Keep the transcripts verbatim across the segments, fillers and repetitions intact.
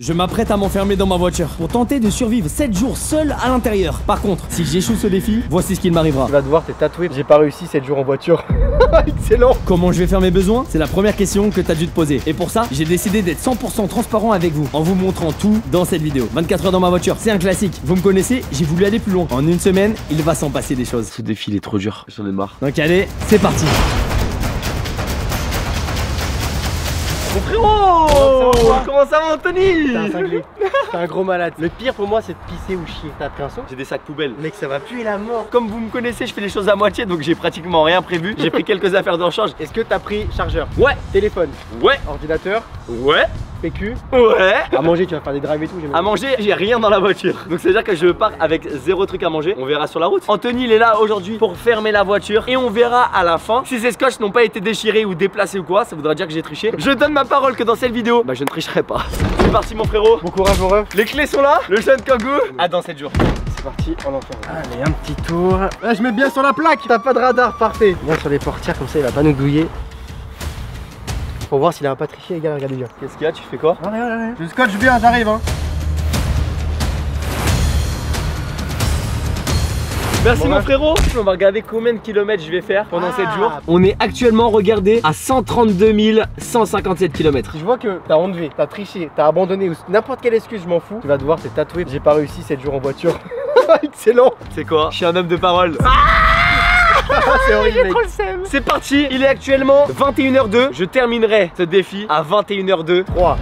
Je m'apprête à m'enfermer dans ma voiture pour tenter de survivre sept jours seul à l'intérieur. Par contre, si j'échoue ce défi, voici ce qu'il m'arrivera. Tu vas devoir te tatouer. J'ai pas réussi sept jours en voiture. Excellent. Comment je vais faire mes besoins? C'est la première question que t'as dû te poser. Et pour ça, j'ai décidé d'être cent pour cent transparent avec vous en vous montrant tout dans cette vidéo. vingt-quatre heures dans ma voiture, c'est un classique. Vous me connaissez, j'ai voulu aller plus loin. En une semaine, il va s'en passer des choses. Ce défi il est trop dur, j'en ai marre. Donc allez, c'est parti. Mon frérot! Comment ça va, Anthony? T'es un cinglé. T'es un gros malade. Le pire pour moi, c'est de pisser ou chier. T'as pris un son? J'ai des sacs poubelles. Mec, ça va puer la mort. Comme vous me connaissez, je fais les choses à moitié, donc j'ai pratiquement rien prévu. J'ai pris quelques affaires de rechange. Est-ce que t'as pris chargeur? Ouais. Téléphone? Ouais. Ordinateur? Ouais. P Q? Ouais. À manger, tu vas faire des drives et tout. À manger, j'ai rien dans la voiture. Donc c'est à dire que je pars avec zéro truc à manger. On verra sur la route. Anthony, il est là aujourd'hui pour fermer la voiture et on verra à la fin si ces scotchs n'ont pas été déchirés ou déplacés ou quoi. Ça voudra dire que j'ai triché. Je donne ma parole que dans cette vidéo, bah je ne tricherai pas. C'est parti, mon frérot. Bon courage, mon ref. Les clés sont là. Le jeune Kangoo. À dans sept jours. C'est parti, on en fait. Allez, un petit tour. Là, je mets bien sur la plaque. T'as pas de radar, parfait. Bien sur les portières comme ça, il va pas nous douiller. Pour voir s'il a un pas triché, les gars, regardez bien. Qu'est-ce qu'il y a? Tu fais quoi? Ouais, ouais, ouais. Je scotche bien, j'arrive, hein. Merci, mon frérot. On va regarder combien de kilomètres je vais faire pendant sept jours. On est actuellement, regardez, à cent trente-deux mille cent cinquante-sept kilomètres. Je vois que t'as enlevé, t'as triché, t'as abandonné ou n'importe quelle excuse, je m'en fous. Tu vas devoir te tatouer. J'ai pas réussi sept jours en voiture. Excellent. C'est quoi? Je suis un homme de parole. C'est horrible. C'est parti, il est actuellement vingt et une heures zéro deux. Je terminerai ce défi à vingt et une heures zéro deux. trois,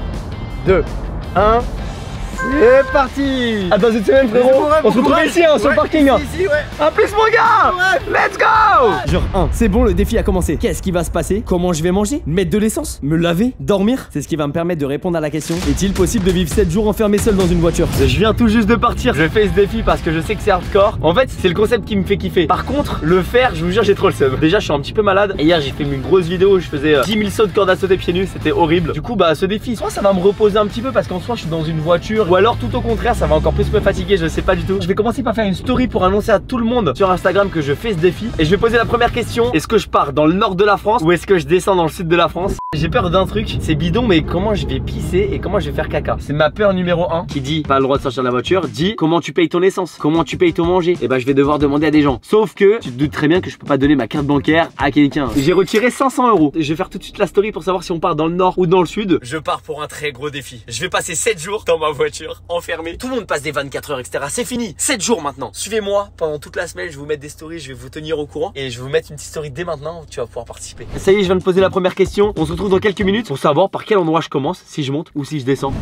deux, un. C'est parti. À dans une semaine, frérot. On se retrouve ici, hein, sur le parking. A plus, mon gars. Let's go. Jour un, c'est bon, le défi a commencé. Qu'est-ce qui va se passer? Comment je vais manger? Mettre de l'essence? Me laver? Dormir? C'est ce qui va me permettre de répondre à la question: est-il possible de vivre sept jours enfermé seul dans une voiture? Je viens tout juste de partir. Je fais ce défi parce que je sais que c'est hardcore. En fait, c'est le concept qui me fait kiffer. Par contre, le faire, je vous jure, j'ai trop le seum. Déjà, je suis un petit peu malade. Hier, j'ai fait une grosse vidéo où je faisais dix mille sauts de corde à sauter pieds nus. C'était horrible. Du coup, bah, ce défi, soit ça va me reposer un petit peu parce qu'en soi, je suis dans une voiture. Ou alors tout au contraire, ça va encore plus me fatiguer, je sais pas du tout. Je vais commencer par faire une story pour annoncer à tout le monde sur Instagram que je fais ce défi. Et je vais poser la première question: est-ce que je pars dans le nord de la France ou est-ce que je descends dans le sud de la France? J'ai peur d'un truc, c'est bidon, mais comment je vais pisser et comment je vais faire caca? C'est ma peur numéro un. Qui dit pas le droit de sortir de la voiture, dit comment tu payes ton essence, comment tu payes ton manger. Et bah je vais devoir demander à des gens. Sauf que tu te doutes très bien que je peux pas donner ma carte bancaire à quelqu'un. J'ai retiré cinq cents euros. Je vais faire tout de suite la story pour savoir si on part dans le nord ou dans le sud. Je pars pour un très gros défi. Je vais passer sept jours dans ma voiture enfermé. Tout le monde passe des vingt-quatre heures, et cetera. C'est fini. sept jours maintenant. Suivez-moi pendant toute la semaine. Je vais vous mettre des stories. Je vais vous tenir au courant. Et je vais vous mettre une petite story dès maintenant. Tu vas pouvoir participer. Ça y est, je viens de poser la première question. On se retrouve dans quelques minutes pour savoir par quel endroit je commence, si je monte ou si je descends.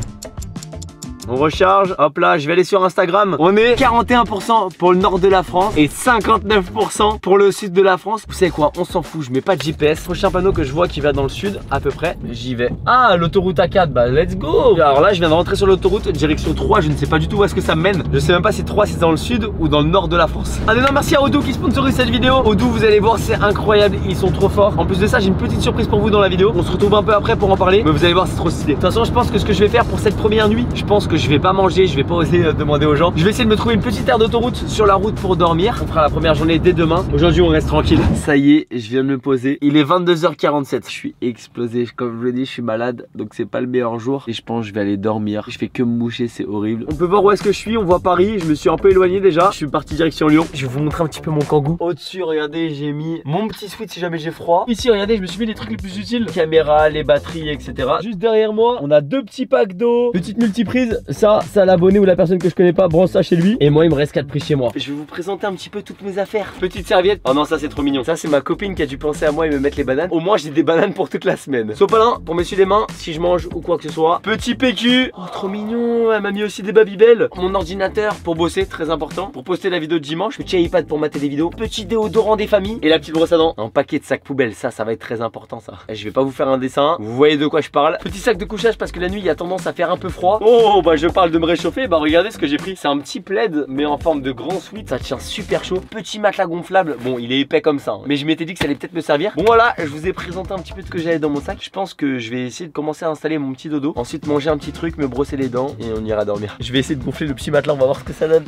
On recharge, hop là, je vais aller sur Instagram. On est quarante et un pour cent pour le nord de la France et cinquante-neuf pour cent pour le sud de la France. Vous savez quoi, on s'en fout, je mets pas de G P S. Prochain panneau que je vois qui va dans le sud, à peu près, j'y vais. Ah, l'autoroute A quatre, bah let's go. Alors là, je viens de rentrer sur l'autoroute, direction trois, je ne sais pas du tout où est-ce que ça mène. Je sais même pas si trois c'est dans le sud ou dans le nord de la France. Un énorme merci à Odoo qui sponsorise cette vidéo. Odoo, vous allez voir, c'est incroyable, ils sont trop forts. En plus de ça, j'ai une petite surprise pour vous dans la vidéo. On se retrouve un peu après pour en parler, mais vous allez voir, c'est trop stylé. De toute façon, je pense que ce que je vais faire pour cette première nuit, je pense que je vais pas manger, je vais pas oser euh, demander aux gens. Je vais essayer de me trouver une petite aire d'autoroute sur la route pour dormir. On fera la première journée dès demain. Aujourd'hui, on reste tranquille. Ça y est, je viens de me poser. Il est vingt-deux heures quarante-sept. Je suis explosé. Comme je vous l'ai dit, je suis malade. Donc, c'est pas le meilleur jour. Et je pense que je vais aller dormir. Je fais que me moucher. C'est horrible. On peut voir où est-ce que je suis. On voit Paris. Je me suis un peu éloigné déjà. Je suis parti direction Lyon. Je vais vous montrer un petit peu mon Kangoo. Au-dessus, regardez, j'ai mis mon petit sweat si jamais j'ai froid. Ici, regardez, je me suis mis les trucs les plus utiles. Caméra, les batteries, et cetera. Juste derrière moi, on a deux petits packs d'eau, petite multiprise. Ça, ça l'abonné ou la personne que je connais pas branche ça chez lui. Et moi, il me reste quatre prix chez moi. Je vais vous présenter un petit peu toutes mes affaires. Petite serviette. Oh non, ça c'est trop mignon. Ça, c'est ma copine qui a dû penser à moi et me mettre les bananes. Au moins, j'ai des bananes pour toute la semaine. Sopalin pour m'essuyer les mains si je mange ou quoi que ce soit. Petit P Q. Oh, trop mignon. Elle m'a mis aussi des babybel. Mon ordinateur pour bosser, très important. Pour poster la vidéo de dimanche. Petit iPad pour mater des vidéos. Petit déodorant des familles. Et la petite brosse à dents. Un paquet de sacs poubelles. Ça, ça va être très important. Ça, je vais pas vous faire un dessin. Vous voyez de quoi je parle. Petit sac de couchage parce que la nuit, il y a tendance à faire un peu froid. Oh, bah, je parle de me réchauffer, bah regardez ce que j'ai pris. C'est un petit plaid mais en forme de grand sweat, ça tient super chaud. Petit matelas gonflable, bon il est épais comme ça hein. Mais je m'étais dit que ça allait peut-être me servir. Bon voilà, je vous ai présenté un petit peu de ce que j'avais dans mon sac. Je pense que je vais essayer de commencer à installer mon petit dodo. Ensuite manger un petit truc, me brosser les dents et on ira dormir. Je vais essayer de gonfler le petit matelas, on va voir ce que ça donne.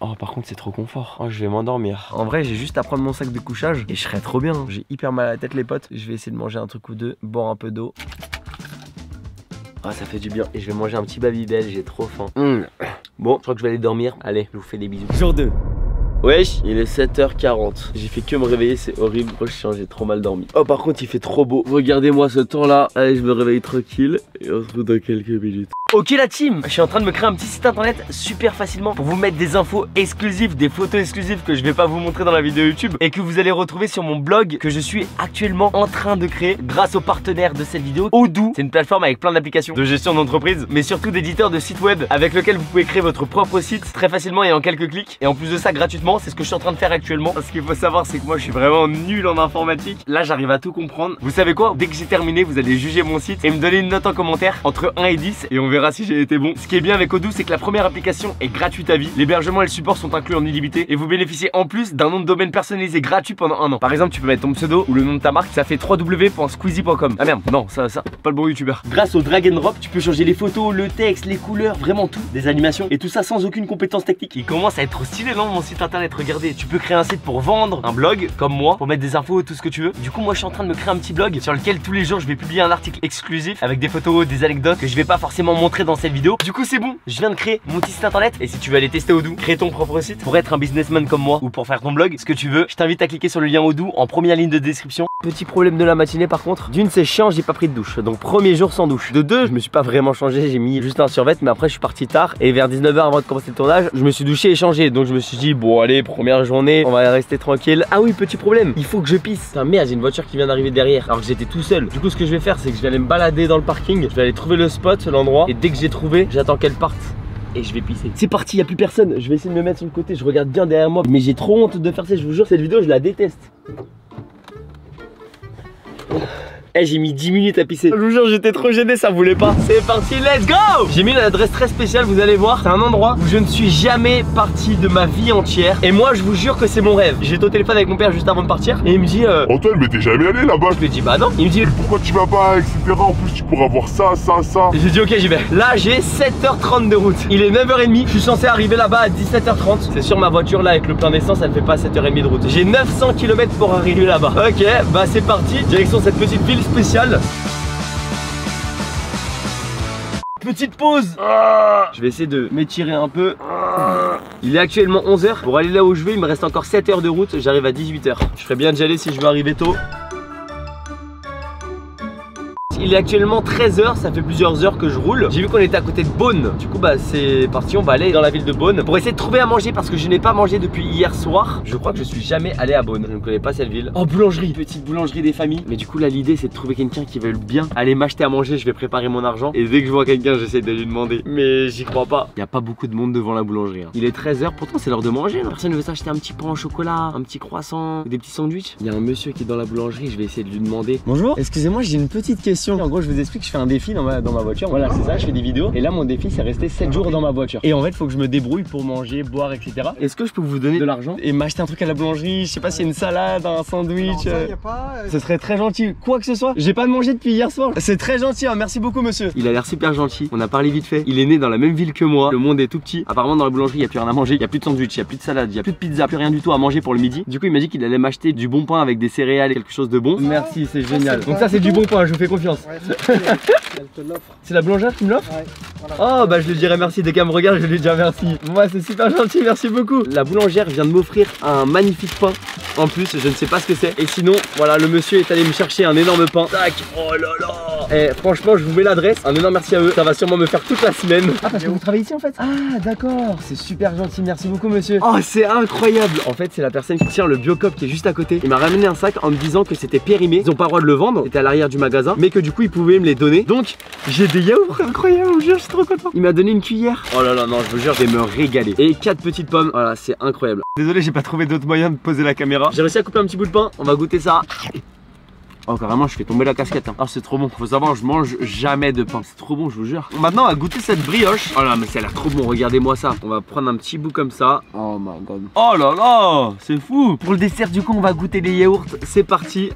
Oh par contre c'est trop confort, oh, je vais m'endormir. En vrai j'ai juste à prendre mon sac de couchage et je serai trop bien. J'ai hyper mal à la tête les potes. Je vais essayer de manger un truc ou deux, boire un peu d'eau. Ah, ça fait du bien. Et je vais manger un petit Babybel, j'ai trop faim. Mmh. Bon, je crois que je vais aller dormir. Allez, je vous fais des bisous. Jour deux. Wesh, il est sept heures quarante. J'ai fait que me réveiller, c'est horrible. Oh, je suis, j'ai trop mal dormi. Oh, par contre, il fait trop beau. Regardez-moi ce temps-là. Allez, je me réveille tranquille. Et on se retrouve dans quelques minutes. Ok la team, je suis en train de me créer un petit site internet super facilement pour vous mettre des infos exclusives, des photos exclusives que je vais pas vous montrer dans la vidéo YouTube et que vous allez retrouver sur mon blog que je suis actuellement en train de créer grâce au partenaire de cette vidéo, Odoo. C'est une plateforme avec plein d'applications de gestion d'entreprise mais surtout d'éditeurs de sites web avec lequel vous pouvez créer votre propre site très facilement et en quelques clics et en plus de ça gratuitement. C'est ce que je suis en train de faire actuellement. Ce qu'il faut savoir c'est que moi je suis vraiment nul en informatique. Là j'arrive à tout comprendre. Vous savez quoi? Dès que j'ai terminé vous allez juger mon site et me donner une note en commentaire entre un et dix et on verra si j'ai été bon. Ce qui est bien avec Odoo, c'est que la première application est gratuite à vie. L'hébergement et le support sont inclus en illimité et vous bénéficiez en plus d'un nom de domaine personnalisé gratuit pendant un an. Par exemple, tu peux mettre ton pseudo ou le nom de ta marque. Ça fait w w w point squeezie point com. Ah merde, non, ça, ça, pas le bon youtubeur. Grâce au drag and drop, tu peux changer les photos, le texte, les couleurs, vraiment tout, des animations et tout ça sans aucune compétence technique. Il commence à être stylé, non, mon site internet. Regardez, tu peux créer un site pour vendre, un blog comme moi, pour mettre des infos, tout ce que tu veux. Du coup, moi, je suis en train de me créer un petit blog sur lequel tous les jours je vais publier un article exclusif avec des photos, des anecdotes que je vais pas forcément montrer dans cette vidéo. Du coup c'est bon, je viens de créer mon petit site internet et si tu veux aller tester Odoo, créer ton propre site pour être un businessman comme moi ou pour faire ton blog, ce que tu veux, je t'invite à cliquer sur le lien Odoo en première ligne de description. Petit problème de la matinée par contre, d'une c'est chiant, j'ai pas pris de douche, donc premier jour sans douche. De deux, je me suis pas vraiment changé, j'ai mis juste un survêt mais après je suis parti tard et vers dix-neuf heures avant de commencer le tournage, je me suis douché et changé donc je me suis dit bon allez première journée, on va rester tranquille. Ah oui petit problème, il faut que je pisse. Putain merde, j'ai une voiture qui vient d'arriver derrière alors que j'étais tout seul. Du coup ce que je vais faire c'est que je vais aller me balader dans le parking, je vais aller trouver le spot, l'endroit. Et dès que j'ai trouvé, j'attends qu'elle parte et je vais pisser. C'est parti, il n'y a plus personne. Je vais essayer de me mettre sur le côté, je regarde bien derrière moi. Mais j'ai trop honte de faire ça, je vous jure, cette vidéo je la déteste. Eh, j'ai mis dix minutes à pisser. Je vous jure, j'étais trop gêné, ça voulait pas. C'est parti, let's go! J'ai mis une adresse très spéciale, vous allez voir. C'est un endroit où je ne suis jamais parti de ma vie entière. Et moi, je vous jure que c'est mon rêve. J'étais au téléphone avec mon père juste avant de partir. Et il me dit euh, Antoine, mais t'es jamais allé là-bas? Je lui ai dit bah non. Il me dit pourquoi tu vas pas, et cetera. En plus, tu pourras voir ça, ça, ça. J'ai dit ok, j'y vais. Là, j'ai sept heures trente de route. Il est neuf heures trente. Je suis censé arriver là-bas à dix-sept heures trente. C'est sûr, ma voiture là, avec le plein d'essence, elle fait pas sept heures trente de route. J'ai neuf cents kilomètres pour arriver là-bas. Ok, bah c'est parti. Direction cette petite ville spécial. Petite pause. Je vais essayer de m'étirer un peu. Il est actuellement onze heures. Pour aller là où je vais, il me reste encore sept heures de route. J'arrive à dix-huit heures. Je ferais bien d'y aller si je veux arriver tôt. Il est actuellement treize heures, ça fait plusieurs heures que je roule. J'ai vu qu'on était à côté de Beaune. Du coup bah c'est parti, on va aller dans la ville de Beaune pour essayer de trouver à manger parce que je n'ai pas mangé depuis hier soir. Je crois que je suis jamais allé à Beaune, je ne connais pas cette ville. Oh boulangerie, petite boulangerie des familles. Mais du coup là l'idée c'est de trouver quelqu'un qui veut bien aller m'acheter à manger, je vais préparer mon argent. Et dès que je vois quelqu'un j'essaie de lui demander. Mais j'y crois pas, il n'y a pas beaucoup de monde devant la boulangerie hein. Il est treize heures, pourtant c'est l'heure de manger hein. Personne ne veut s'acheter un petit pain au chocolat, un petit croissant, des petits sandwichs. Il y a un monsieur qui est dans la boulangerie, je vais essayer de lui demander. Bonjour, excusez-moi j'ai une petite question. En gros je vous explique, je fais un défi dans ma, dans ma voiture. Voilà c'est ça, je fais des vidéos. Et là mon défi c'est rester sept jours dans ma voiture. Et en fait faut que je me débrouille pour manger, boire, et cetera. Est-ce que je peux vous donner de l'argent et m'acheter un truc à la boulangerie? Je sais pas s'il y a une salade, un sandwich. Non, ça, pas, euh... Ce serait très gentil. Quoi que ce soit, j'ai pas de manger depuis hier soir. C'est très gentil hein. Merci beaucoup monsieur. Il a l'air super gentil, on a parlé vite fait. Il est né dans la même ville que moi, le monde est tout petit. Apparemment dans la boulangerie il y a plus rien à manger. Il y a plus de sandwich, il y a plus de salade, il y a plus de pizza, plus rien du tout à manger pour le midi. Du coup il m'a dit qu'il allait m'acheter du bon pain avec des céréales, quelque chose de bon. Merci, c'est génial. Donc ça c'est du bon pain, je vous fais confiance. Ouais, c'est la boulangère qui me l'offre ouais, voilà. Oh bah je lui dirais merci, dès qu'elle me regarde je lui dirais merci. Moi ouais, c'est super gentil, merci beaucoup. La boulangère vient de m'offrir un magnifique pain. En plus je ne sais pas ce que c'est. Et sinon voilà le monsieur est allé me chercher un énorme pain. Tac. Oh là là. Et franchement je vous mets l'adresse, un énorme merci à eux. Ça va sûrement me faire toute la semaine. Ah parce que vous travaillez ici en fait? Ah d'accord. C'est super gentil, merci beaucoup monsieur. Oh c'est incroyable. En fait c'est la personne qui tient le Biocop qui est juste à côté. Il m'a ramené un sac en me disant que c'était périmé. Ils n'ont pas le droit de le vendre, c'était à l'arrière du magasin. Mais que du coup ils pouvaient me les donner. Donc j'ai des yaourts incroyables, je vous jure je suis trop content. Il m'a donné une cuillère. Oh là là non je vous jure je vais me régaler. Et quatre petites pommes, voilà c'est incroyable. Désolé j'ai pas trouvé d'autres moyens de poser la caméra. J'ai réussi à couper un petit bout de pain, on va goûter ça. Oh carrément je fais tomber la casquette hein. Ah c'est trop bon. Faut savoir je mange jamais de pain. C'est trop bon je vous jure. Maintenant on va goûter cette brioche. Oh là mais ça a l'air trop bon, regardez moi ça. On va prendre un petit bout comme ça. Oh my god. Oh là là c'est fou. Pour le dessert du coup on va goûter les yaourts. C'est parti.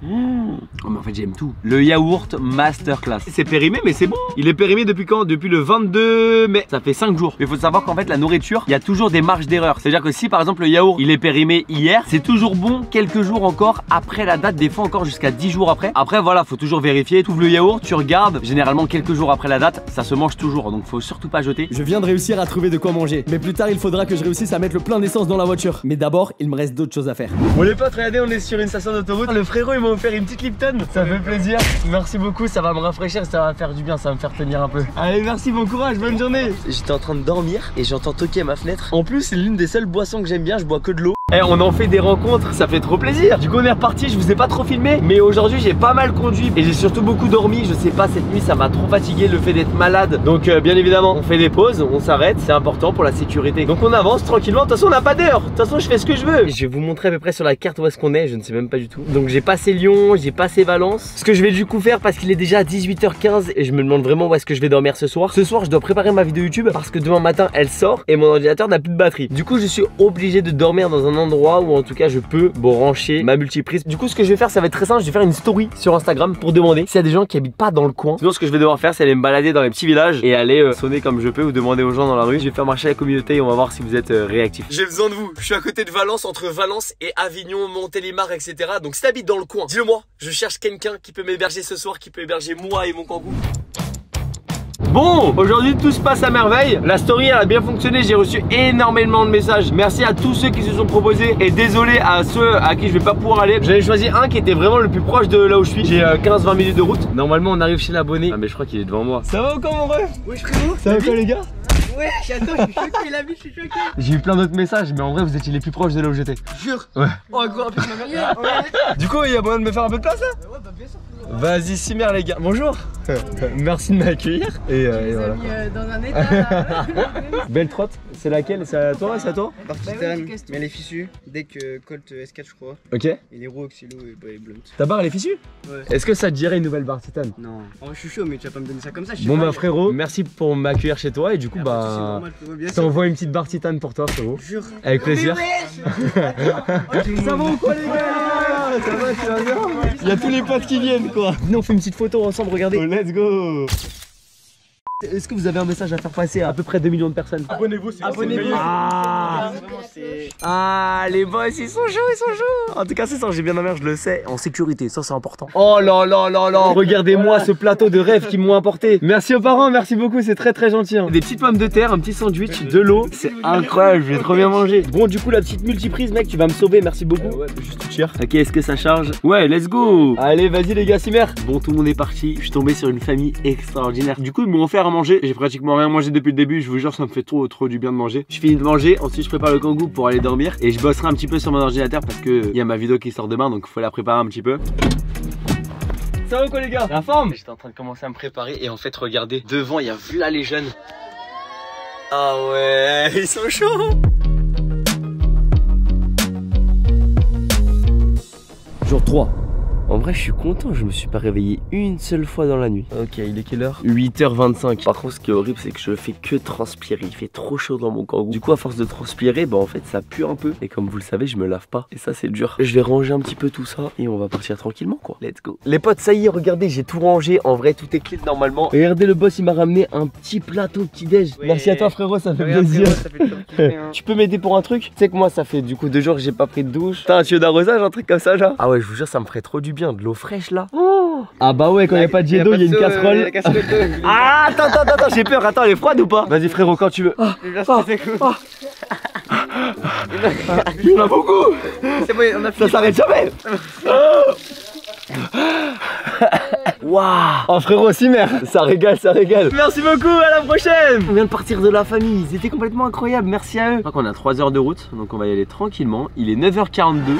Mmh. Oh, mais en fait j'aime tout. Le yaourt masterclass. C'est périmé mais c'est bon. Il est périmé depuis quand? Depuis le vingt-deux mai. Ça fait cinq jours. Mais il faut savoir qu'en fait la nourriture, il y a toujours des marges d'erreur. C'est à dire que si par exemple le yaourt il est périmé hier, c'est toujours bon quelques jours encore après la date. Des fois encore jusqu'à dix jours après. Après voilà, faut toujours vérifier. Tu ouvres le yaourt, tu regardes. Généralement quelques jours après la date, ça se mange toujours. Donc faut surtout pas jeter. Je viens de réussir à trouver de quoi manger. Mais plus tard il faudra que je réussisse à mettre le plein d'essence dans la voiture. Mais d'abord il me reste d'autres choses à faire. Bon les potes, regardez, on est sur une station d'autoroute. Le frérot il m'a offert une petite Lipton, ça fait plaisir. Merci beaucoup, ça va me rafraîchir, ça va faire du bien, ça va me faire tenir un peu. Allez, merci, bon courage, bonne journée. J'étais en train de dormir et j'entends toquer à ma fenêtre. En plus, c'est l'une des seules boissons que j'aime bien, je bois que de l'eau. Eh, on en fait des rencontres, ça fait trop plaisir. Du coup on est reparti, je vous ai pas trop filmé, mais aujourd'hui j'ai pas mal conduit et j'ai surtout beaucoup dormi. Je sais pas, cette nuit ça m'a trop fatigué, le fait d'être malade. Donc euh, bien évidemment on fait des pauses, on s'arrête, c'est important pour la sécurité. Donc on avance tranquillement, de toute façon on n'a pas d'heure. De toute façon je fais ce que je veux. Je vais vous montrer à peu près sur la carte où est-ce qu'on est, je ne sais même pas du tout. Donc j'ai passé Lyon, j'ai passé Valence. Ce que je vais du coup faire, parce qu'il est déjà dix-huit heures quinze et je me demande vraiment où est-ce que je vais dormir ce soir. Ce soir je dois préparer ma vidéo YouTube parce que demain matin elle sort et mon ordinateur n'a plus de batterie. Du coup je suis obligé de dormir dans un endroit où en tout cas je peux brancher ma multiprise. Du coup ce que je vais faire, ça va être très simple, je vais faire une story sur Instagram pour demander s'il y a des gens qui habitent pas dans le coin. Sinon ce que je vais devoir faire, c'est aller me balader dans les petits villages et aller euh, sonner comme je peux ou demander aux gens dans la rue. Je vais faire marcher la communauté et on va voir si vous êtes euh, réactifs. J'ai besoin de vous, je suis à côté de Valence, entre Valence et Avignon, Montélimar, etc. Donc si t'habites dans le coin, dis-le moi, je cherche quelqu'un qui peut m'héberger ce soir, qui peut héberger moi et mon Kangoo. Bon, aujourd'hui tout se passe à merveille. La story elle a bien fonctionné, j'ai reçu énormément de messages. Merci à tous ceux qui se sont proposés. Et désolé à ceux à qui je vais pas pouvoir aller. J'avais choisi un qui était vraiment le plus proche de là où je suis. J'ai euh, quinze vingt minutes de route. Normalement on arrive chez l'abonné. Ah mais je crois qu'il est devant moi. Ça va ou quoi mon ref? Oui je suis. Ça va quoi les gars? Ouais, attends, je suis choqué, la vie, je suis choqué. J'ai eu plein d'autres messages, mais en vrai, vous étiez les plus proches de là où j'étais. Jure. Ouais. On va courir un peu de ma mère. Ouais. Du coup, il y a moyen de me faire un peu de place là? Ouais, bah bien sûr. Vas-y, Simère, les gars. Bonjour. Merci de m'accueillir. Et, euh, et voilà. Euh, dans un état. Là. Belle trotte. C'est laquelle? C'est à toi? C'est à toi? Parti Titan, mais elle est fissue. Dès que Colt S quatre, je crois. Ok. Et les roues Oxylo et bah, blunt. Ta barre, elle est fissue? Ouais. Est-ce que ça te dirait une nouvelle barre Titan? Non. Oh, je suis chaud, mais tu vas pas me donner ça comme ça. Je bon, bah, frérot, merci pour m'accueillir chez toi. Et du coup, bah. Je t'envoie une petite barre titane pour toi, frérot. Jure. Avec plaisir. Ça va ou quoi, les gars? Ça va, tu vas bien? Il y a tous les potes qui viennent, quoi. Venez, on fait une petite photo ensemble, regardez. Oh, let's go. Est-ce que vous avez un message à faire passer à à peu près deux millions de personnes? Abonnez-vous, c'est Abonnez-vous. Ah, ah, les boys, ils sont chauds, ils sont chauds. En tout cas, c'est ça, j'ai bien la merde, je le sais. En sécurité, ça, c'est important. Oh là là là là, regardez-moi voilà. Ce plateau de rêve qu'ils m'ont apporté. Merci aux parents, merci beaucoup, c'est très très gentil. Hein. Des petites pommes de terre, un petit sandwich, de l'eau. C'est incroyable, je vais trop bien manger. Bon, du coup, la petite multiprise, mec, tu vas me sauver, merci beaucoup. Euh, ouais, juste tout cher. Ok, est-ce que ça charge? Ouais, let's go. Allez, vas-y, les gars, Simère. Bon, tout le monde est parti. Je suis tombé sur une famille extraordinaire. Du coup, ils m'ont offert à manger, j'ai pratiquement rien mangé depuis le début, je vous jure ça me fait trop trop du bien de manger. Je finis de manger, ensuite je prépare le Kangoo pour aller dormir et je bosserai un petit peu sur mon ordinateur parce que il y a ma vidéo qui sort demain donc faut la préparer un petit peu. Ça va quoi les gars? La forme? J'étais en train de commencer à me préparer et en fait regardez, devant il y a vu là les jeunes. Ah ouais, ils sont chauds. Jour trois. En vrai je suis content, je me suis pas réveillé une seule fois dans la nuit. Ok, il est quelle heure? huit heures vingt-cinq. Par contre ce qui est horrible c'est que je fais que transpirer. Il fait trop chaud dans mon Kangoo. Du coup à force de transpirer, bah en fait ça pue un peu. Et comme vous le savez je me lave pas. Et ça c'est dur. Je vais ranger un petit peu tout ça et on va partir tranquillement quoi. Let's go. Les potes, ça y est, regardez, j'ai tout rangé. En vrai tout est clean normalement. Et regardez, le boss il m'a ramené un petit plateau petit déj. Ouais. Merci à toi frérot, ça fait ouais, plaisir frérot, ça fait le temps qu'il fait, hein. Tu peux m'aider pour un truc? Tu sais que moi ça fait du coup deux jours que j'ai pas pris de douche. T'as un tuyau d'arrosage, un truc comme ça là? Ah ouais je vous jure ça me ferait trop du bien. De l'eau fraîche là. Oh. Ah bah ouais, quand il n'y a pas de jet d'eau, il y a une casserole. Euh, casserole ah, attends, attends, attends, j'ai peur. Attends, elle est froide ou pas? Vas-y frérot, quand tu veux. Ah, ah, ah, ah, il y en a beaucoup. C'est bon, on a fini. Ça s'arrête jamais. Waouh! Oh frérot, Simère, ça régale, ça régale. Merci beaucoup, à la prochaine. On vient de partir de la famille, ils étaient complètement incroyables. Merci à eux. Je crois qu'on a trois heures de route, donc on va y aller tranquillement. Il est neuf heures quarante-deux.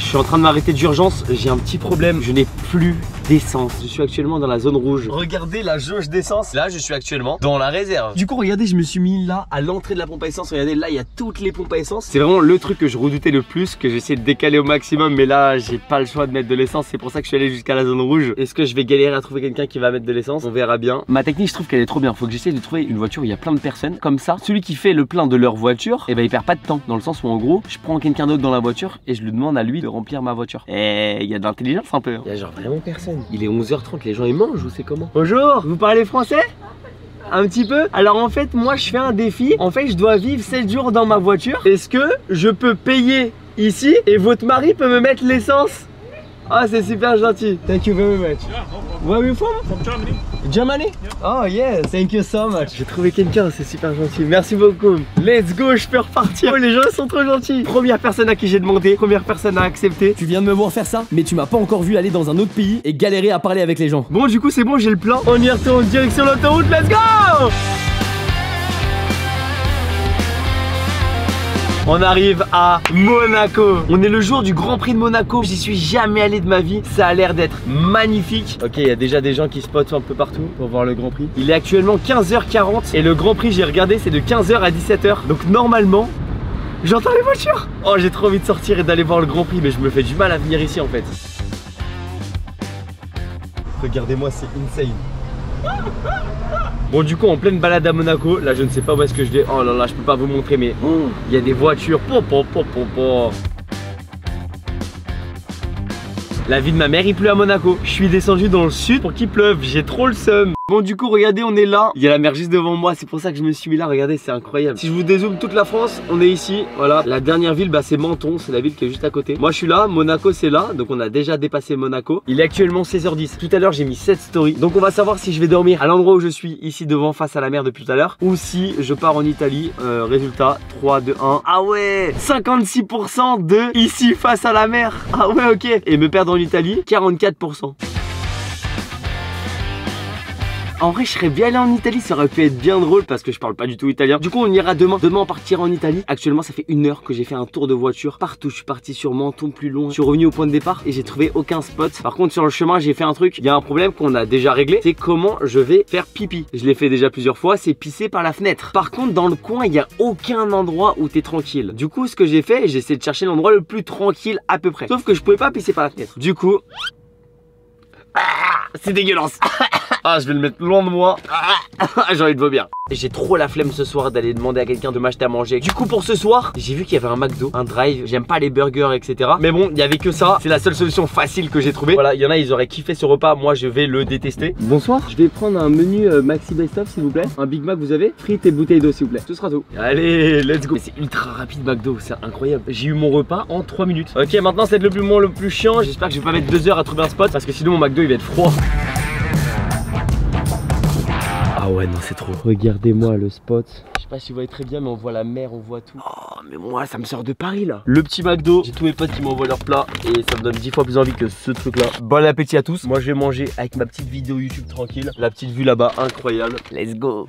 Je suis en train de m'arrêter d'urgence, j'ai un petit problème, je n'ai plus d'essence. Je suis actuellement dans la zone rouge. Regardez la jauge d'essence. Là, je suis actuellement dans la réserve. Du coup, regardez, je me suis mis là à l'entrée de la pompe à essence. Regardez, là, il y a toutes les pompes à essence. C'est vraiment le truc que je redoutais le plus, que j'essayais de décaler au maximum. Mais là, j'ai pas le choix de mettre de l'essence. C'est pour ça que je suis allé jusqu'à la zone rouge. Est-ce que je vais galérer à trouver quelqu'un qui va mettre de l'essence? On verra bien. Ma technique, je trouve qu'elle est trop bien. Faut que j'essaie de trouver une voiture où il y a plein de personnes. Comme ça, celui qui fait le plein de leur voiture, et eh ben, il perd pas de temps. Dans le sens où, en gros, je prends quelqu'un d'autre dans la voiture et je lui demande à lui de remplir ma voiture. Et il y a de l'intelligence un peu. Il y a genre vraiment personne. Il est onze heures trente, les gens ils mangent ou c'est comment? Bonjour, vous parlez français? Un petit peu. Alors en fait, moi je fais un défi. En fait, je dois vivre sept jours dans ma voiture. Est-ce que je peux payer ici et votre mari peut me mettre l'essence? Ah, oh, c'est super gentil. Thank you very much. Yeah, where are you from? From Germany. Germany? Yeah. Oh yeah, thank you so much. J'ai trouvé quelqu'un, c'est super gentil. Merci beaucoup. Let's go, je peux repartir. Oh, les gens sont trop gentils. Première personne à qui j'ai demandé, première personne à accepter. Tu viens de me voir faire ça, mais tu m'as pas encore vu aller dans un autre pays et galérer à parler avec les gens. Bon, du coup, c'est bon, j'ai le plan. On y retourne, direction l'autoroute. Let's go! On arrive à Monaco. On est le jour du Grand Prix de Monaco. J'y suis jamais allé de ma vie. Ça a l'air d'être magnifique. Ok, il y a déjà des gens qui spotent un peu partout pour voir le Grand Prix. Il est actuellement quinze heures quarante et le Grand Prix, j'ai regardé, c'est de quinze heures à dix-sept heures. Donc normalement, j'entends les voitures. Oh, j'ai trop envie de sortir et d'aller voir le Grand Prix, mais je me fais du mal à venir ici en fait. Regardez-moi, c'est insane. Bon, du coup, en pleine balade à Monaco, là je ne sais pas où est-ce que je vais. Oh là là, je peux pas vous montrer, mais il oh, y a des voitures. Pom, pom, pom, pom, pom. La vie de ma mère, il pleut à Monaco. Je suis descendu dans le sud pour qu'il pleuve. J'ai trop le seum. Bon, du coup, regardez, on est là. Il y a la mer juste devant moi. C'est pour ça que je me suis mis là. Regardez, c'est incroyable. Si je vous dézoome toute la France, on est ici. Voilà. La dernière ville, bah, c'est Menton. C'est la ville qui est juste à côté. Moi, je suis là. Monaco, c'est là. Donc, on a déjà dépassé Monaco. Il est actuellement seize heures dix. Tout à l'heure, j'ai mis sept stories. Donc, on va savoir si je vais dormir à l'endroit où je suis, ici devant, face à la mer depuis tout à l'heure, ou si je pars en Italie. Euh, résultat trois, deux, un. Ah ouais, cinquante-six pour cent de ici, face à la mer. Ah ouais, ok. Et me perdre en Italie, quarante-quatre pour cent. En vrai, je serais bien allé en Italie, ça aurait pu être bien drôle parce que je parle pas du tout italien. Du coup, on ira demain. Demain, on partira en Italie. Actuellement, ça fait une heure que j'ai fait un tour de voiture partout. Je suis parti sur Menton, plus loin. Je suis revenu au point de départ et j'ai trouvé aucun spot. Par contre, sur le chemin, j'ai fait un truc. Il y a un problème qu'on a déjà réglé. C'est comment je vais faire pipi. Je l'ai fait déjà plusieurs fois. C'est pisser par la fenêtre. Par contre, dans le coin, il n'y a aucun endroit où t'es tranquille. Du coup, ce que j'ai fait, j'ai essayé de chercher l'endroit le plus tranquille à peu près. Sauf que je pouvais pas pisser par la fenêtre. Du coup, ah, c'est dégueulasse. Ah, je vais le mettre loin de moi. Ah, j'ai envie de vomir. J'ai trop la flemme ce soir d'aller demander à quelqu'un de m'acheter à manger. Du coup, pour ce soir, j'ai vu qu'il y avait un McDo, un drive. J'aime pas les burgers, et cetera. Mais bon, il n'y avait que ça. C'est la seule solution facile que j'ai trouvée. Voilà, il y en a, ils auraient kiffé ce repas. Moi, je vais le détester. Bonsoir. Je vais prendre un menu euh, Maxi Best Of, s'il vous plaît. Un Big Mac, vous avez? Frites et bouteilles d'eau, s'il vous plaît. Ce sera tout. Allez, let's go. C'est ultra rapide, McDo. C'est incroyable. J'ai eu mon repas en trois minutes. Ok, maintenant, c'est le plus long, le plus chiant. J'espère que je vais pas mettre deux heures à trouver un spot parce que sinon, mon McDo, il va être froid. Ah ouais, non, c'est trop. Regardez-moi le spot. Je sais pas si vous voyez très bien, mais on voit la mer, on voit tout. Oh, mais moi, ça me sort de Paris, là. Le petit McDo. J'ai tous mes potes qui m'envoient leur plat et ça me donne dix fois plus envie que ce truc-là. Bon appétit à tous. Moi, je vais manger avec ma petite vidéo YouTube tranquille. La petite vue là-bas, incroyable. Let's go.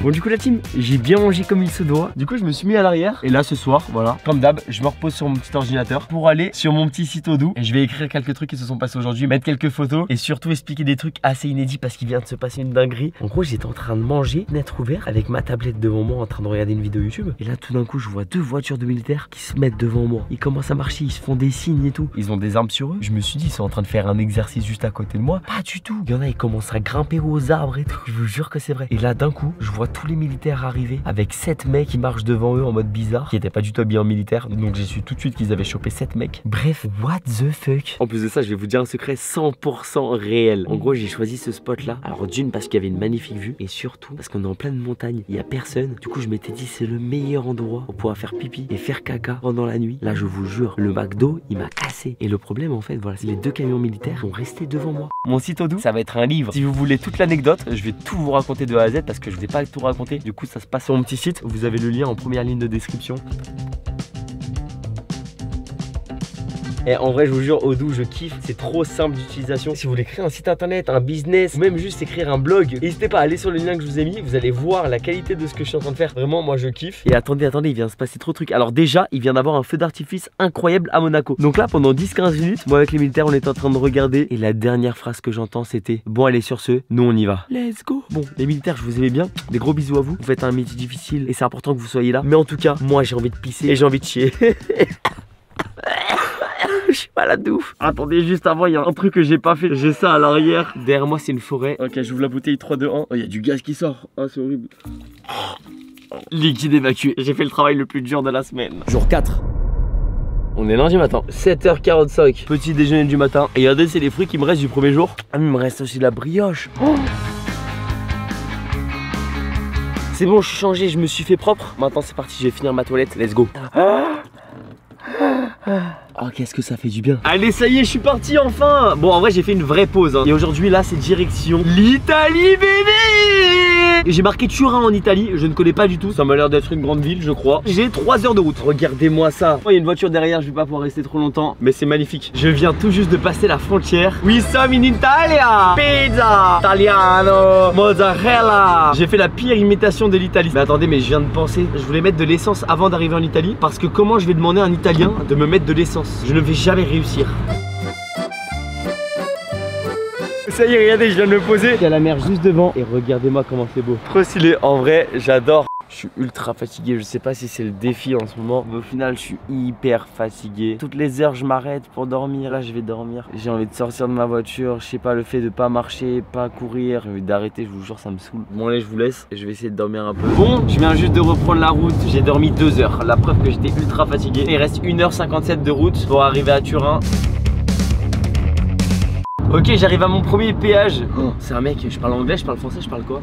Bon, du coup la team, j'ai bien mangé comme il se doit. Du coup je me suis mis à l'arrière et là ce soir, voilà, comme d'hab, je me repose sur mon petit ordinateur pour aller sur mon petit site Odoo. Et je vais écrire quelques trucs qui se sont passés aujourd'hui, mettre quelques photos et surtout expliquer des trucs assez inédits parce qu'il vient de se passer une dinguerie. En gros, j'étais en train de manger, fenêtre ouverte, avec ma tablette devant moi, en train de regarder une vidéo YouTube. Et là tout d'un coup je vois deux voitures de militaires qui se mettent devant moi. Ils commencent à marcher, ils se font des signes et tout. Ils ont des armes sur eux. Je me suis dit, ils sont en train de faire un exercice juste à côté de moi. Pas du tout. Il y en a, ils commencent à grimper aux arbres et tout. Je vous jure que c'est vrai. Et là d'un coup, je vois tous les militaires arriver avec sept mecs qui marchent devant eux en mode bizarre, qui étaient pas du tout habillés en militaire. Donc j'ai su tout de suite qu'ils avaient chopé sept mecs. Bref, what the fuck. En plus de ça, je vais vous dire un secret cent pour cent réel. En gros, j'ai choisi ce spot là. Alors d'une, parce qu'il y avait une magnifique vue, et surtout parce qu'on est en pleine montagne, il y a personne. Du coup je m'étais dit, c'est le meilleur endroit pour pouvoir faire pipi et faire caca pendant la nuit. Là je vous jure, le McDo il m'a cassé. Et le problème en fait, voilà, c'est les deux camions militaires vont rester devant moi. Mon site Odoo, ça va être un livre. Si vous voulez toute l'anecdote, je vais tout vous raconter de A à Z parce que je vais pas tout raconter. Du coup ça se passe sur mon petit site, vous avez le lien en première ligne de description. Et en vrai, je vous jure, Odoo, je kiffe. C'est trop simple d'utilisation. Si vous voulez créer un site internet, un business, ou même juste écrire un blog, n'hésitez pas à aller sur le lien que je vous ai mis. Vous allez voir la qualité de ce que je suis en train de faire. Vraiment, moi, je kiffe. Et attendez, attendez, il vient de se passer trop de trucs. Alors déjà, il vient d'avoir un feu d'artifice incroyable à Monaco. Donc là, pendant dix quinze minutes, moi avec les militaires, on était en train de regarder. Et la dernière phrase que j'entends, c'était: bon, allez, sur ce, nous on y va. Let's go. Bon, les militaires, je vous aimais bien. Des gros bisous à vous. Vous faites un métier difficile et c'est important que vous soyez là. Mais en tout cas, moi, j'ai envie de pisser et j'ai envie de chier. Je suis malade de ouf. Attendez, juste avant, il y a un truc que j'ai pas fait. J'ai ça à l'arrière. Derrière moi, c'est une forêt. Ok, j'ouvre la bouteille. trois, deux, un. Oh, il y a du gaz qui sort. Ah, c'est horrible. Liquide évacué. J'ai fait le travail le plus dur de la semaine. Jour quatre. On est lundi matin, sept heures quarante-cinq. Petit déjeuner du matin. Et regardez, c'est les fruits qui me restent du premier jour. Ah, mais il me reste aussi de la brioche. Oh, c'est bon, je suis changé, je me suis fait propre. Maintenant, c'est parti, je vais finir ma toilette. Let's go. Ah. Oh, qu'est-ce que ça fait du bien. Allez, ça y est, je suis parti enfin. Bon, en vrai, j'ai fait une vraie pause hein. Et aujourd'hui, là, c'est direction l'Italie, bébé. J'ai marqué Turin en Italie. Je ne connais pas du tout. Ça m'a l'air d'être une grande ville, je crois. J'ai trois heures de route. Regardez-moi ça. Oh, il y a une voiture derrière, je vais pas pouvoir rester trop longtemps. Mais c'est magnifique. Je viens tout juste de passer la frontière. We some in Italia. Pizza Italiano Mozzarella. J'ai fait la pire imitation de l'Italie. Mais attendez, mais je viens de penser. Je voulais mettre de l'essence avant d'arriver en Italie. Parce que comment je vais demander à un Italien de me mettre de l'essence? Je ne vais jamais réussir. Ça y est, regardez, je viens de me poser. Il y a la mer juste devant et regardez-moi comment c'est beau. Trop stylé, en vrai, j'adore. Je suis ultra fatigué, je sais pas si c'est le défi en ce moment, mais au final je suis hyper fatigué. Toutes les heures je m'arrête pour dormir, là je vais dormir. J'ai envie de sortir de ma voiture, je sais pas, le fait de pas marcher, pas courir. J'ai envie d'arrêter, je vous jure ça me saoule. Bon allez, je vous laisse, je vais essayer de dormir un peu. Bon, je viens juste de reprendre la route, j'ai dormi deux heures. La preuve que j'étais ultra fatigué. Il reste une heure cinquante-sept de route pour arriver à Turin. Ok, j'arrive à mon premier péage. Oh, c'est un mec, je parle anglais, je parle français, je parle quoi?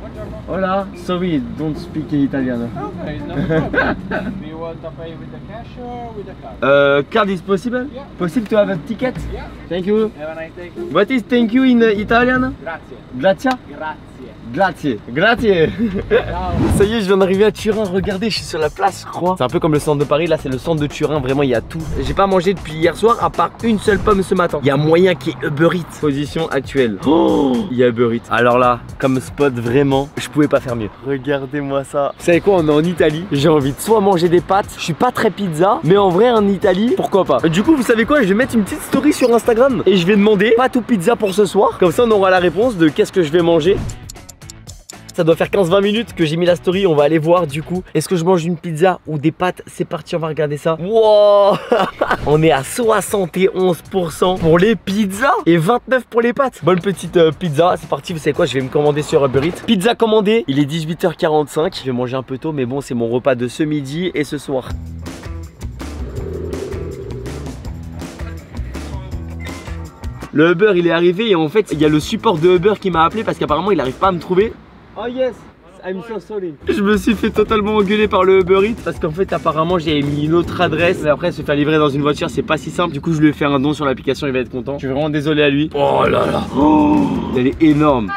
Hola, sorry, don't speak Italian. Okay, no problem. Do you want to pay with the cash or with the card? Uh, card is possible? Yeah. Possible to have a ticket? Yeah. Thank you. Have a nice day. What is thank you in Italian? Grazie. Grazie? Grazie. Grazie, grazie. Ça y est, je viens d'arriver à Turin. Regardez, je suis sur la place, je crois. C'est un peu comme le centre de Paris. Là, c'est le centre de Turin. Vraiment, il y a tout. J'ai pas mangé depuis hier soir, à part une seule pomme ce matin. Il y a moyen qu'il y ait Uber Eats. Position actuelle. Oh, il y a Uber Eats. Alors là, comme spot, vraiment, je pouvais pas faire mieux. Regardez-moi ça. Vous savez quoi, on est en Italie. J'ai envie de soit manger des pâtes. Je suis pas très pizza, mais en vrai, en Italie, pourquoi pas. Du coup, vous savez quoi, je vais mettre une petite story sur Instagram et je vais demander pâtes ou pizza pour ce soir. Comme ça, on aura la réponse de qu'est-ce que je vais manger. Ça doit faire quinze vingt minutes que j'ai mis la story. On va aller voir du coup. Est-ce que je mange une pizza ou des pâtes? C'est parti, on va regarder ça. Wow. On est à soixante et onze pour cent pour les pizzas et vingt-neuf pour cent pour les pâtes. Bonne petite euh, pizza. C'est parti, vous savez quoi? Je vais me commander sur Uber Eats. Pizza commandée. Il est dix-huit heures quarante-cinq. Je vais manger un peu tôt, mais bon, c'est mon repas de ce midi et ce soir. Le Uber, il est arrivé et en fait, il y a le support de Uber qui m'a appelé parce qu'apparemment, il n'arrive pas à me trouver. Oh yes, I'm so sorry. Je me suis fait totalement engueuler par le Uber Eats parce qu'en fait apparemment j'avais mis une autre adresse. Et après se faire livrer dans une voiture c'est pas si simple. Du coup je lui ai fait un don sur l'application, il va être content. Je suis vraiment désolé à lui. Oh là là, oh, elle est énorme.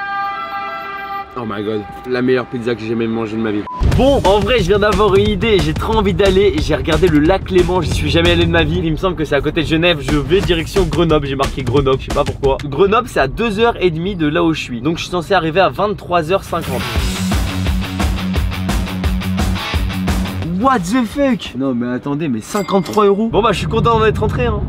Oh my god, la meilleure pizza que j'ai jamais mangée de ma vie. Bon, en vrai, je viens d'avoir une idée, j'ai trop envie d'aller. J'ai regardé le lac Léman, j'y suis jamais allé de ma vie. Il me semble que c'est à côté de Genève, je vais direction Grenoble. J'ai marqué Grenoble, je sais pas pourquoi. Grenoble, c'est à deux heures trente de là où je suis. Donc je suis censé arriver à vingt-trois heures cinquante. What the fuck? Non mais attendez, mais cinquante-trois euros. Bon bah je suis content d'en être rentré hein.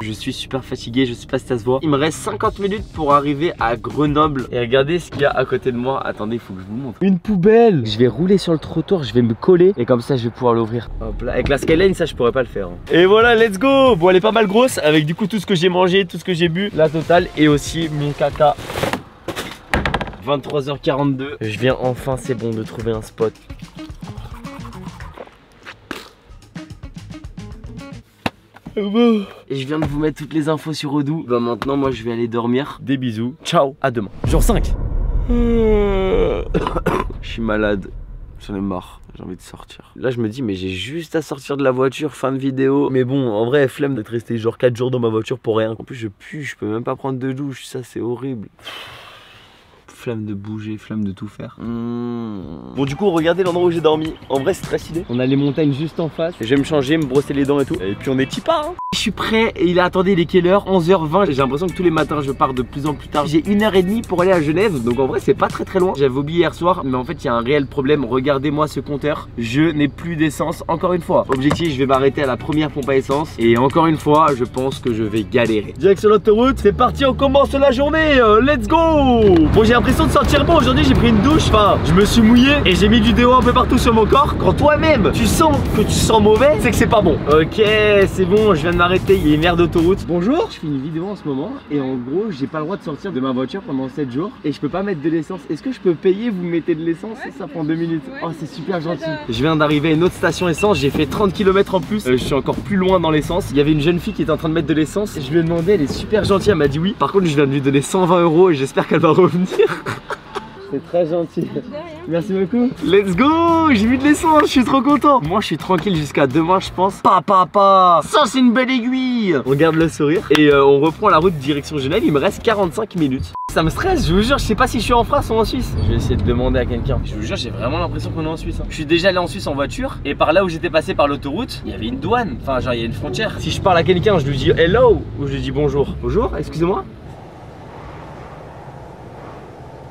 Je suis super fatigué, je sais pas si ça se voit. Il me reste cinquante minutes pour arriver à Grenoble. Et regardez ce qu'il y a à côté de moi. Attendez, il faut que je vous montre. Une poubelle. Je vais rouler sur le trottoir, je vais me coller. Et comme ça je vais pouvoir l'ouvrir. Hop là, avec la skyline ça je pourrais pas le faire hein. Et voilà, let's go. Bon elle est pas mal grosse. Avec du coup tout ce que j'ai mangé, tout ce que j'ai bu, la totale. Et aussi mon caca. Vingt-trois heures quarante-deux. Je viens enfin, c'est bon, de trouver un spot. Et je viens de vous mettre toutes les infos sur Odoo. Bah maintenant moi je vais aller dormir. Des bisous, ciao, à demain. Jour cinq. Je suis malade, j'en ai marre, j'ai envie de sortir. Là je me dis mais j'ai juste à sortir de la voiture, fin de vidéo. Mais bon en vrai flemme d'être resté genre quatre jours dans ma voiture pour rien. En plus je pue, je peux même pas prendre de douche, ça c'est horrible. Flamme de bouger, flamme de tout faire. Mmh. Bon, du coup, regardez l'endroit où j'ai dormi. En vrai, c'est très stylé. On a les montagnes juste en face. Je vais me changer, me brosser les dents et tout. Et puis, on est tipa. Hein. Je suis prêt. Et il a attendu, il est quelle heure? Onze heures vingt. J'ai l'impression que tous les matins, je pars de plus en plus tard. J'ai une heure et demie pour aller à Genève. Donc, en vrai, c'est pas très très loin. J'avais oublié hier soir, mais en fait, il y a un réel problème. Regardez-moi ce compteur. Je n'ai plus d'essence. Encore une fois, objectif, je vais m'arrêter à la première pompe à essence. Et encore une fois, je pense que je vais galérer. Direction l'autoroute. C'est parti, on commence la journée. Let's go. Bon, j'ai l'impression de sentir bon aujourd'hui. J'ai pris une douche, enfin je me suis mouillé et j'ai mis du déo un peu partout sur mon corps. Quand toi-même tu sens que tu sens mauvais, c'est que c'est pas bon. Ok, c'est bon, je viens de m'arrêter, il y a une aire d'autoroute. Bonjour, je fais une vidéo en ce moment et en gros j'ai pas le droit de sortir de ma voiture pendant sept jours et je peux pas mettre de l'essence. Est-ce que je peux payer? Vous mettez de l'essence, ouais, ça prend deux minutes. Ouais. Oh, c'est super gentil. Je viens d'arriver à une autre station essence, j'ai fait trente kilomètres en plus. Euh, je suis encore plus loin dans l'essence. Il y avait une jeune fille qui était en train de mettre de l'essence. Je lui ai demandé, elle est super gentille, elle m'a dit oui. Par contre, je viens de lui donner cent vingt euros et j'espère qu'elle va revenir. C'est très gentil. Merci beaucoup. Let's go. J'ai vu de l'essence, je suis trop content. Moi je suis tranquille jusqu'à demain je pense. Pa pa pa. Ça c'est une belle aiguille. On garde le sourire et euh, on reprend la route direction Genève. Il me reste quarante-cinq minutes. Ça me stresse, je vous jure, je sais pas si je suis en France ou en Suisse. Je vais essayer de demander à quelqu'un. Je vous jure, j'ai vraiment l'impression qu'on est en Suisse. Hein. Je suis déjà allé en Suisse en voiture et par là où j'étais passé par l'autoroute, il y avait une douane. Enfin genre il y a une frontière. Si je parle à quelqu'un, je lui dis hello ou je lui dis bonjour. Bonjour, excusez-moi.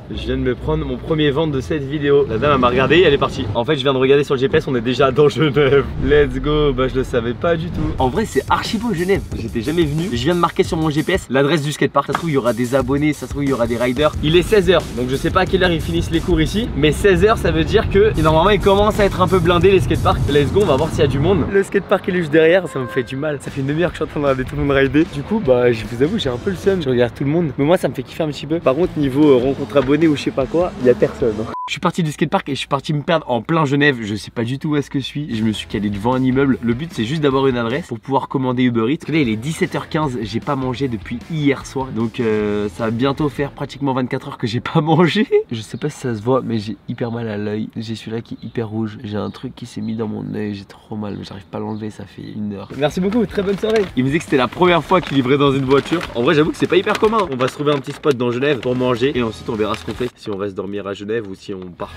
Je viens de me prendre mon premier vent de cette vidéo. La dame elle m'a regardé et elle est partie. En fait je viens de regarder sur le G P S, on est déjà dans Genève. Let's go, bah je le savais pas du tout. En vrai c'est archi beau Genève, j'étais jamais venu. Je viens de marquer sur mon G P S l'adresse du skatepark. Ça se trouve il y aura des abonnés, ça se trouve il y aura des riders. Il est seize heures, donc je sais pas à quelle heure ils finissent les cours ici. Mais seize heures ça veut dire que normalement ils commencent à être un peu blindés les skateparks. Let's go, on va voir s'il y a du monde. Le skatepark il est juste derrière, ça me fait du mal. Ça fait une demi-heure que je suis en train de regarder tout le monde rider. Du coup bah je vous avoue j'ai un peu le seum. Je regarde tout le monde, mais moi ça me fait kiffer un petit peu. Par contre niveau euh, rencontre abonnée ou je sais pas quoi, il y a personne. Je suis parti du skatepark et je suis parti me perdre en plein Genève. Je sais pas du tout où est-ce que je suis. Je me suis calé devant un immeuble. Le but c'est juste d'avoir une adresse pour pouvoir commander Uber Eats. Parce que là il est dix-sept heures quinze, j'ai pas mangé depuis hier soir. Donc euh, ça va bientôt faire pratiquement vingt-quatre heures que j'ai pas mangé. Je sais pas si ça se voit mais j'ai hyper mal à l'œil. J'ai celui-là qui est hyper rouge. J'ai un truc qui s'est mis dans mon œil, j'ai trop mal mais j'arrive pas à l'enlever, ça fait une heure. Merci beaucoup, très bonne soirée. Il me disait que c'était la première fois qu'il livrait dans une voiture. En vrai j'avoue que c'est pas hyper commun. On va se trouver un petit spot dans Genève pour manger et ensuite on verra ce qu'on fait, si on reste dormir à Genève ou si on part.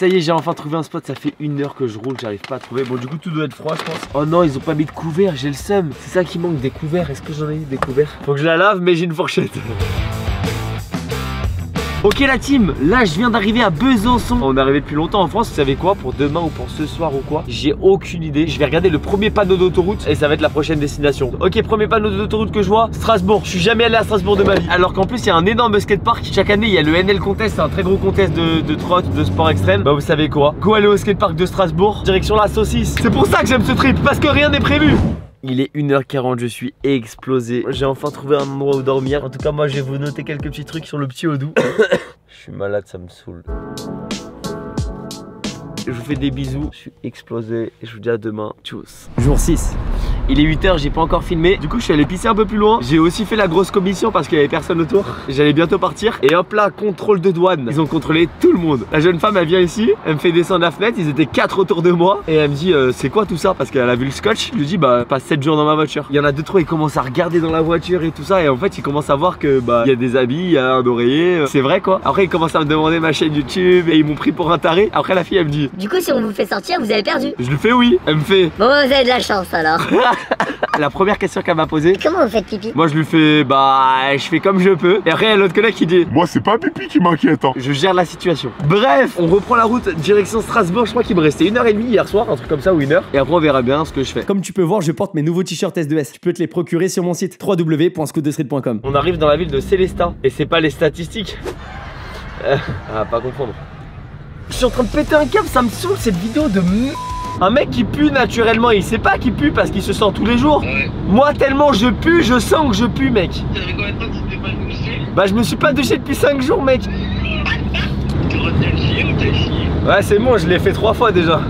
Ça y est, j'ai enfin trouvé un spot, ça fait une heure que je roule, j'arrive pas à trouver. Bon du coup tout doit être froid je pense. Oh non, ils ont pas mis de couvert, j'ai le seum. C'est ça qui manque, des couverts. Est-ce que j'en ai mis des couverts? Faut que je la lave mais j'ai une fourchette. Ok la team, là je viens d'arriver à Besançon. On est arrivé depuis longtemps en France, vous savez quoi? Pour demain ou pour ce soir ou quoi? J'ai aucune idée. Je vais regarder le premier panneau d'autoroute et ça va être la prochaine destination. Ok, premier panneau d'autoroute que je vois, Strasbourg. Je suis jamais allé à Strasbourg de ma vie. Alors qu'en plus il y a un énorme skatepark. Chaque année il y a le N L Contest, c'est un très gros contest de, de trotte, de sport extrême. Bah vous savez quoi? Go aller au skatepark de Strasbourg, direction la saucisse. C'est pour ça que j'aime ce trip, parce que rien n'est prévu. Il est une heure quarante, je suis explosé. J'ai enfin trouvé un endroit où dormir. En tout cas, moi, je vais vous noter quelques petits trucs sur le petit Odoo. Je suis malade, ça me saoule. Je vous fais des bisous. Je suis explosé. Et je vous dis à demain. Tchuss. Jour six. Il est huit heures, j'ai pas encore filmé. Du coup je suis allé pisser un peu plus loin. J'ai aussi fait la grosse commission parce qu'il y avait personne autour. J'allais bientôt partir et hop là, contrôle de douane. Ils ont contrôlé tout le monde. La jeune femme elle vient ici, elle me fait descendre la fenêtre. Ils étaient quatre autour de moi. Et elle me dit euh, c'est quoi tout ça? Parce qu'elle a vu le scotch. Je lui dis bah passe sept jours dans ma voiture. Il y en a deux trois, ils commencent à regarder dans la voiture et tout ça. Et en fait ils commencent à voir que bah il y a des habits, il y a un oreiller. C'est vrai quoi. Après ils commencent à me demander ma chaîne YouTube. Et ils m'ont pris pour un taré. Après la fille elle me dit du coup si on vous fait sortir vous avez perdu. Je lui fais oui. Elle me fait bon vous avez de la chance alors. La première question qu'elle m'a posée, comment vous faites pipi? Moi je lui fais bah je fais comme je peux. Et après l'autre collègue qui dit moi c'est pas pipi qui m'inquiète hein. Je gère la situation. Bref, on reprend la route direction Strasbourg. Je crois qu'il me restait une heure et demie hier soir, un truc comme ça ou une heure. Et après on verra bien ce que je fais. Comme tu peux voir je porte mes nouveaux t-shirts S deux S. Tu peux te les procurer sur mon site w w w point scoot two street point com. On arrive dans la ville de Célestin. Et c'est pas les statistiques. euh, À pas comprendre. Je suis en train de péter un câble, ça me saoule cette vidéo de merde. Un mec qui pue naturellement, il sait pas qu'il pue parce qu'il se sent tous les jours. Ouais. Moi tellement je pue, je sens que je pue mec. Ça fait combien de temps que tu t'es pas douché? Bah je me suis pas douché depuis cinq jours mec. Tu retiens le chier ou t'as chié? Ouais c'est bon, je l'ai fait trois fois déjà.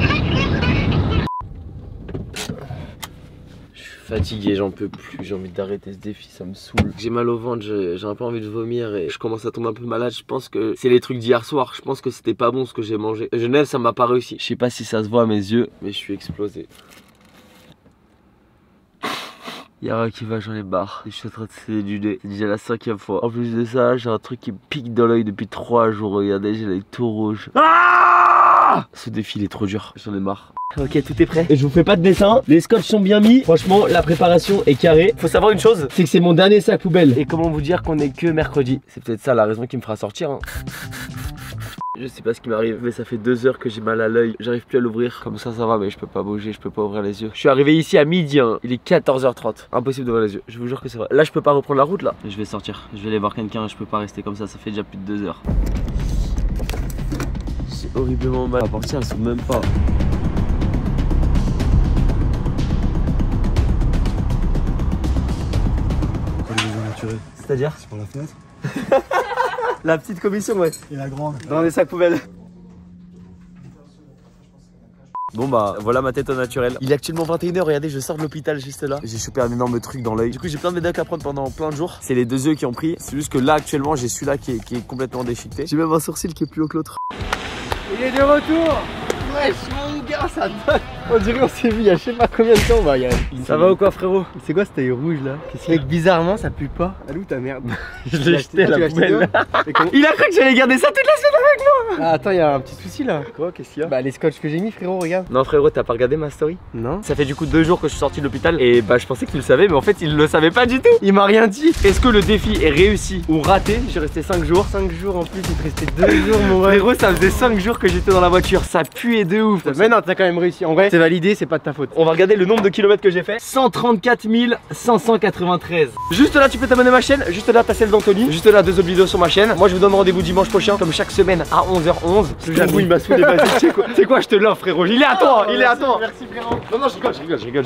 Je suis fatigué, j'en peux plus, j'ai envie d'arrêter ce défi, ça me saoule. J'ai mal au ventre, j'ai un peu envie de vomir et je commence à tomber un peu malade. Je pense que c'est les trucs d'hier soir, je pense que c'était pas bon ce que j'ai mangé. Genève ça m'a pas réussi. Je sais pas si ça se voit à mes yeux mais je suis explosé. Il y a rien qui va, j'en ai marre. Je suis en train de s'éduler. C'est déjà la cinquième fois. En plus de ça, j'ai un truc qui me pique dans l'œil depuis trois jours. Regardez, j'ai l'œil tout rouge. Ah, ce défi il est trop dur. J'en ai marre. Ok, tout est prêt. Et je vous fais pas de dessin. Les scotch sont bien mis. Franchement, la préparation est carrée. Faut savoir une chose, c'est que c'est mon dernier sac poubelle. Et comment vous dire qu'on est que mercredi? C'est peut-être ça la raison qui me fera sortir. Hein. Je sais pas ce qui m'arrive, mais ça fait deux heures que j'ai mal à l'œil. J'arrive plus à l'ouvrir. Comme ça, ça va, mais je peux pas bouger, je peux pas ouvrir les yeux. Je suis arrivé ici à midi, hein. Il est quatorze heures trente. Impossible d'ouvrir les yeux, je vous jure que c'est vrai. Là, je peux pas reprendre la route, là. Je vais sortir, je vais aller voir quelqu'un, je peux pas rester comme ça, ça fait déjà plus de deux heures. J'ai horriblement mal. La portière, elle s'ouvre même pas. C'est-à-dire? C'est pour la fenêtre. La petite commission, ouais. Et la grande. Dans les sacs poubelles. Bon bah voilà ma tête au naturel. Il est actuellement vingt et une heures, regardez, je sors de l'hôpital juste là. J'ai chopé un énorme truc dans l'œil. Du coup j'ai plein de médocs à prendre pendant plein de jours. C'est les deux yeux qui ont pris. C'est juste que là actuellement j'ai celui-là qui, qui est complètement déchiqueté. J'ai même un sourcil qui est plus haut que l'autre. Il est de retour. Wesh mon gars, ça donne. On dirait qu'on s'est vu il y a je sais pas combien de temps. Bah, y a... Ça va ou quoi frérot? C'est quoi cet œil rouge là? Qu'est-ce qu'il y a? Mec, bizarrement ça pue pas. Allô ta merde. Je l'ai jeté à la poubelle. Il a cru que j'allais garder ça toute la semaine avec moi. Ah attends, il y a un petit souci là. Quoi? Qu'est-ce qu'il y a? Bah les scotch que j'ai mis frérot, regarde. Non frérot, t'as pas regardé ma story? Non. Ça fait du coup deux jours que je suis sorti de l'hôpital. Et bah je pensais que tu le savais, mais en fait il le savait pas du tout. Il m'a rien dit. Est-ce que le défi est réussi ou raté? J'ai resté cinq jours. cinq jours en plus, il te restait deux jours mon frérot, ça faisait cinq jours que j'étais dans la voiture. Ça puait de ouf. Mais non, t'as quand même réussi en vrai. C'est validé, c'est pas de ta faute. On va regarder le nombre de kilomètres que j'ai fait. Cent trente-quatre mille cinq cent quatre-vingt-treize. Juste là tu peux t'abonner à ma chaîne. Juste là t'as celle d'Anthony. Juste là deux autres vidéos sur ma chaîne. Moi je vous donne rendez-vous dimanche prochain, comme chaque semaine à onze heures onze. J'avoue il m'a saoulé. C'est quoi, je te l'offre frérot. Il est à toi, il est à toi. Merci frérot. Non non, je rigole, je rigole, je rigole.